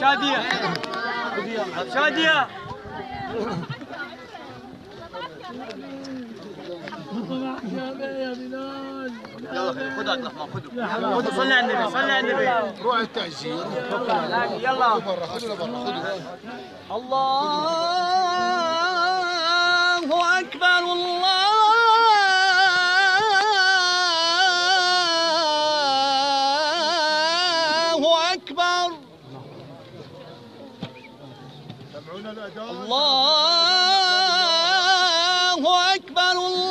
شادية شادية يا بلال يلا خذها لحمه خذوا صلي على النبي صلي على النبي روح التعزية يلا برا خذوا برا الله أكبر الله الله أكبر الله